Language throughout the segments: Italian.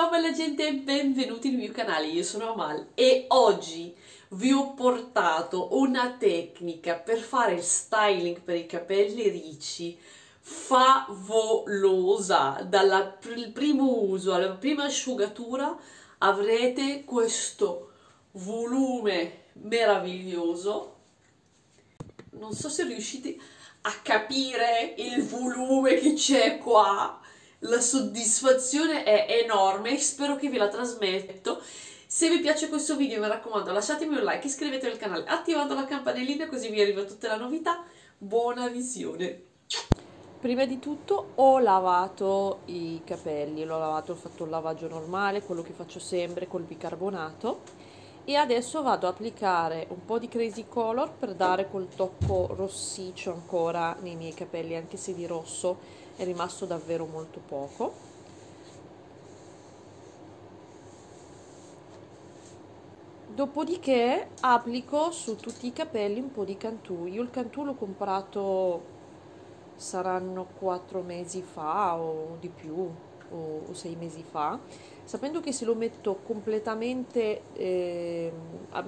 Ciao bella gente e benvenuti nel mio canale, io sono Amal e oggi vi ho portato una tecnica per fare il styling per i capelli ricci favolosa. Dal primo uso alla prima asciugatura avrete questo volume meraviglioso. Non so se riuscite a capire il volume che c'è qua. La soddisfazione è enorme e spero che ve la trasmetto. Se vi piace questo video mi raccomando lasciatemi un like, iscrivetevi al canale attivando la campanellina così vi arriva tutta la novità. Buona visione! Prima di tutto ho lavato i capelli, ho fatto un lavaggio normale, quello che faccio sempre col bicarbonato, e adesso vado ad applicare un po' di Crazy Color per dare quel tocco rossiccio ancora nei miei capelli, anche se di rosso è rimasto davvero molto poco. Dopodiché applico su tutti i capelli un po' di Cantù. Io il Cantù l'ho comprato, saranno 4 mesi fa o di più, o 6 mesi fa, sapendo che se lo metto completamente in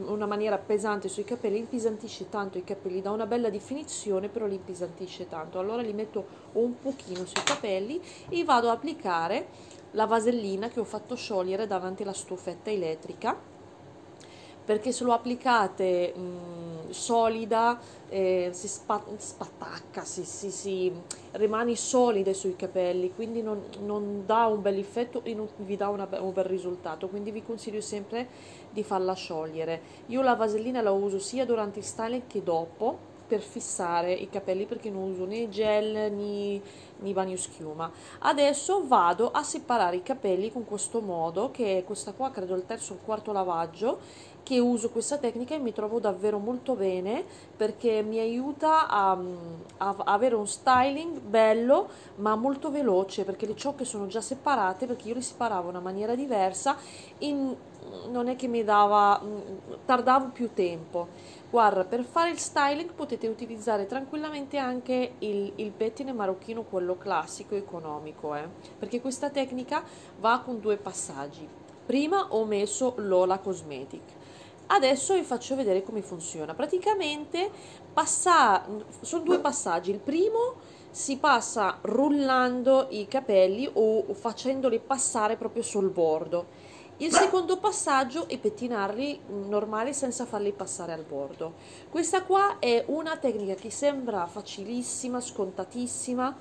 una maniera pesante sui capelli impesantisce tanto i capelli, dà una bella definizione però li impesantisce tanto, allora li metto un pochino sui capelli e vado ad applicare la vasellina che ho fatto sciogliere davanti alla stufetta elettrica, perché se lo applicate solida si spattacca, si rimane solida sui capelli, quindi non dà un bel effetto e non vi dà un bel risultato, quindi vi consiglio sempre di farla sciogliere. Io la vasellina la uso sia durante il styling che dopo per fissare i capelli, perché non uso né gel né bagno schiuma. Adesso vado a separare i capelli con questo modo, che è questa qua, credo il terzo o il quarto lavaggio che uso questa tecnica, e mi trovo davvero molto bene perché mi aiuta a avere un styling bello ma molto veloce, perché le ciocche sono già separate, perché io le separavo in una maniera diversa, non è che mi dava, tardavo più tempo. Guarda, per fare il styling potete utilizzare tranquillamente anche il pettine marocchino, quello classico economico, perché questa tecnica va con 2 passaggi. Prima ho messo Lola Cosmetic, adesso vi faccio vedere come funziona. Praticamente sono 2 passaggi, il primo si passa rullando i capelli o facendoli passare proprio sul bordo. Il secondo passaggio è pettinarli normali senza farli passare al bordo. Questa qua è una tecnica che sembra facilissima, scontatissima,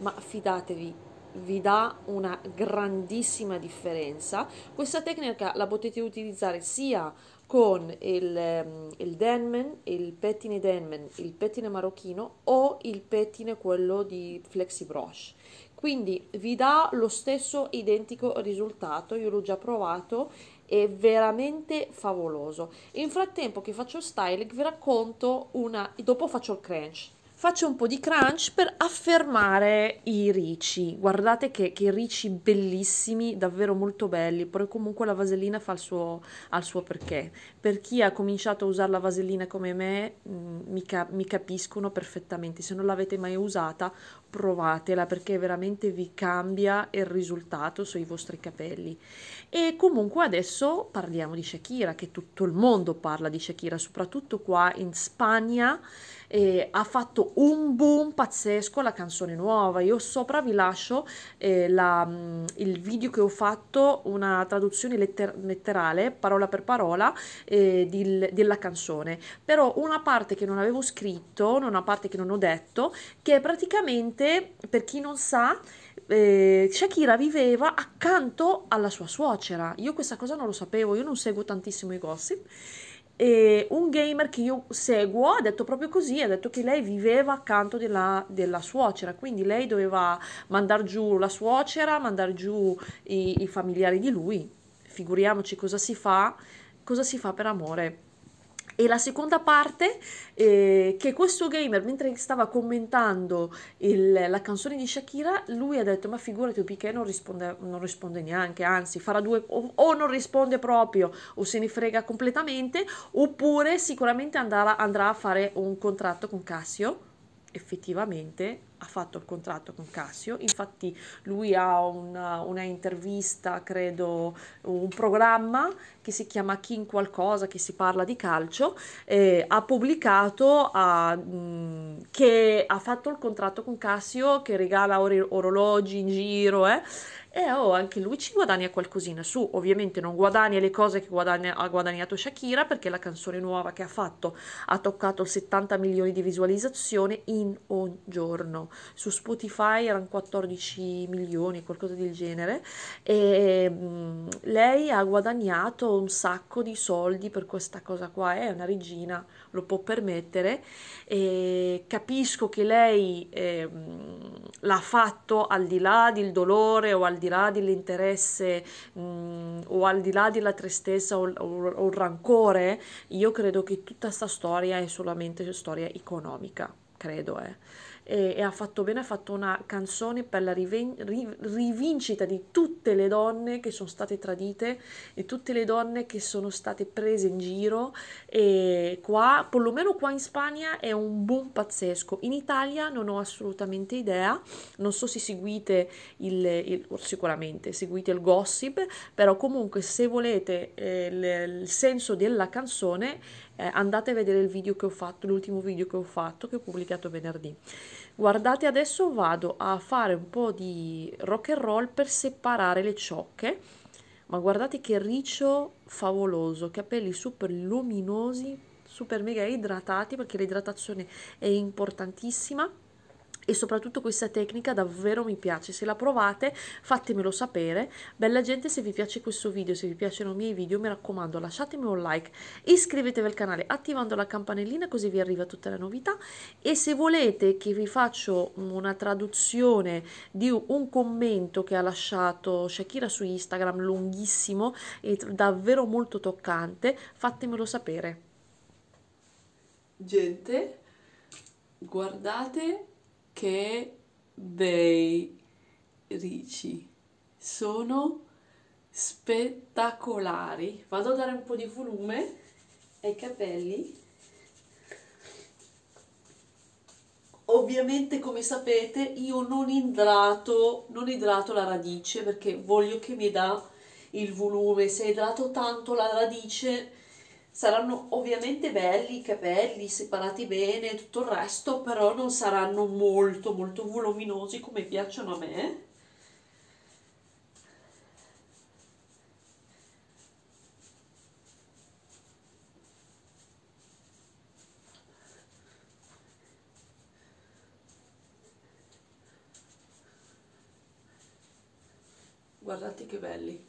ma fidatevi, vi dà una grandissima differenza. Questa tecnica la potete utilizzare sia con il Denman, il pettine Denman, il pettine marocchino o il pettine quello di Flexi Brush. Quindi vi dà lo stesso identico risultato, io l'ho già provato, è veramente favoloso. In frattempo che faccio il styling vi racconto dopo faccio il crunch. Faccio un po' di crunch per affermare i ricci, guardate che ricci bellissimi, davvero molto belli, però comunque la vasellina fa al suo perché. Per chi ha cominciato a usare la vasellina come me, mi capiscono perfettamente, se non l'avete mai usata provatela perché veramente vi cambia il risultato sui vostri capelli. E comunque adesso parliamo di Shakira, che tutto il mondo parla di Shakira, soprattutto qua in Spagna, ha fatto un boom pazzesco la canzone nuova. Io sopra vi lascio il video che ho fatto, una traduzione letterale parola per parola della canzone, però una parte che non avevo scritto, una parte che non ho detto, che praticamente, per chi non sa, Shakira viveva accanto alla sua suocera. Io questa cosa non lo sapevo, io non seguo tantissimo i gossip. E un gamer che io seguo ha detto proprio così, ha detto che lei viveva accanto della suocera, quindi lei doveva mandare giù la suocera, mandare giù i familiari di lui. Figuriamoci cosa si fa per amore. E la seconda parte che questo gamer, mentre stava commentando la canzone di Shakira, lui ha detto: ma figurati, Piqué non risponde neanche, anzi farà due, o non risponde proprio o se ne frega completamente, oppure sicuramente andrà a fare un contratto con Cassio. Effettivamente ha fatto il contratto con Cassio, infatti lui ha una intervista, credo, un programma che si chiama King Qualcosa, che si parla di calcio, ha pubblicato che ha fatto il contratto con Cassio, che regala orologi in giro, anche lui ci guadagna qualcosina su. Ovviamente non guadagna le cose che ha guadagnato Shakira, perché la canzone nuova che ha fatto ha toccato 70 milioni di visualizzazioni in un giorno, su Spotify erano 14 milioni, qualcosa del genere, e lei ha guadagnato un sacco di soldi per questa cosa qua, è una regina, lo può permettere, e capisco che lei l'ha fatto al di là del dolore o al di là dell'interesse o al di là della tristezza o il rancore. Io credo che tutta questa storia è solamente storia economica, credo, e ha fatto bene, ha fatto una canzone per la rivincita di tutte le donne che sono state tradite, di tutte le donne che sono state prese in giro, e qua, perlomeno qua in Spagna, è un boom pazzesco. In Italia non ho assolutamente idea, non so se seguite sicuramente seguite il gossip, però comunque se volete il senso della canzone andate a vedere il video che ho fatto, l'ultimo video che ho fatto, che ho pubblicato venerdì. Guardate, adesso vado a fare un po' di rock and roll per separare le ciocche, ma guardate che riccio favoloso, capelli super luminosi, super mega idratati, perché l'idratazione è importantissima, e soprattutto questa tecnica davvero mi piace. Se la provate fatemelo sapere, bella gente. Se vi piace questo video, se vi piacciono i miei video, mi raccomando lasciatemi un like, iscrivetevi al canale attivando la campanellina, così vi arriva tutta la novità, e se volete che vi faccio una traduzione di un commento che ha lasciato Shakira su Instagram, lunghissimo e davvero molto toccante, fatemelo sapere. Gente, guardate che bei ricci, sono spettacolari. Vado a dare un po' di volume ai capelli. Ovviamente, come sapete, io non idrato la radice, perché voglio che mi dà il volume. Se idrato tanto la radice, saranno ovviamente belli i capelli, separati bene, tutto il resto, però non saranno molto molto voluminosi come piacciono a me. Guardate che belli,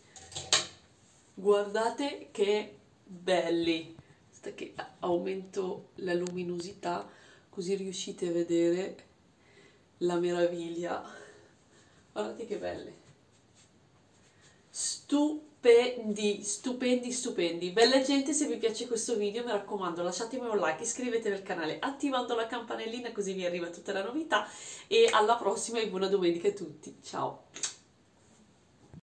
guardate che belli. Aspetta che aumento la luminosità, così riuscite a vedere la meraviglia. Guardate che belli, stupendi, stupendi, stupendi. Bella gente, se vi piace questo video mi raccomando lasciatemi un like, iscrivetevi al canale attivando la campanellina, così vi arriva tutta la novità, e alla prossima e buona domenica a tutti, ciao.